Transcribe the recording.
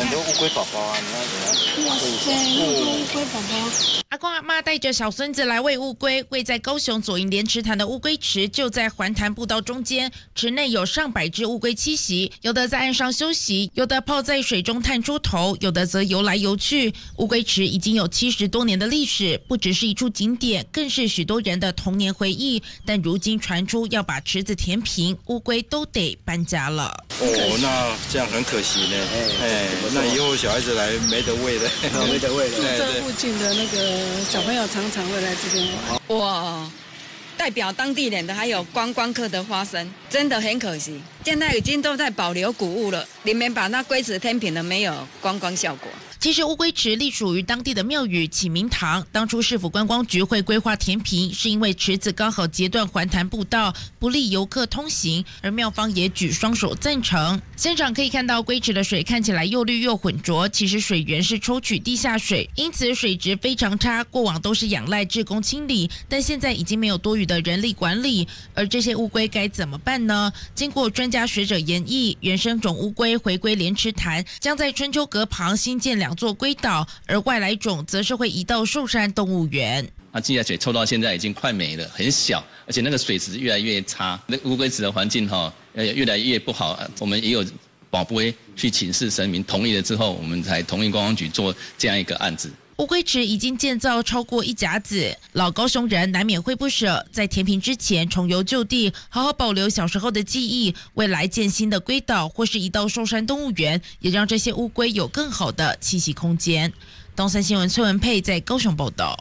很多乌龟宝宝啊，你看怎样？乌龟宝宝。阿公阿嬤带着小孙子来喂乌龟，位在高雄左营莲池潭的乌龟池就在环潭步道中间，池内有上百只乌龟栖息，有的在岸上休息，有的泡在水中探出头，有的则游来游去。乌龟池已经有70多年的历史，不只是一处景点，更是许多人的童年回忆。但如今传出要把池子填平，乌龟都得搬家了。哦，那这样很可惜呢。哎，那以后小孩子来没得喂了，没得喂了。住这附近的那个小朋友常常会来这边玩。哇，代表当地人的还有观光客的发生，真的很可惜。现在已经都在保留古物了，你们把那龟池填平了，没有观光效果。其实乌龟池隶属于当地的庙宇启明堂，当初市府观光局会规划填平，是因为池子刚好截断环潭步道，不利游客通行，而庙方也举双手赞成。现场可以看到龟池的水看起来又绿又浑浊，其实水源是抽取地下水，因此水质非常差，过往都是仰赖志工清理，但现在已经没有多余的人力管理，而这些乌龟该怎么办呢？经过专家学者研议，原生种乌龟回归莲池潭，将在春秋阁旁新建2座龟岛，而外来种则是会移到寿山动物园。那地下水抽到现在已经快没了，很小，而且那个水质越来越差，那乌龟池的环境越来越不好。我们也有宝贝去请示神明同意了之后，我们才同意观光局做这样一个案子。乌龟池已经建造超过1甲子，老高雄人难免会不舍，在填平之前重游旧地，好好保留小时候的记忆，未来建新的龟岛或是移到寿山动物园，也让这些乌龟有更好的栖息空间。东森新闻崔文佩在高雄报道。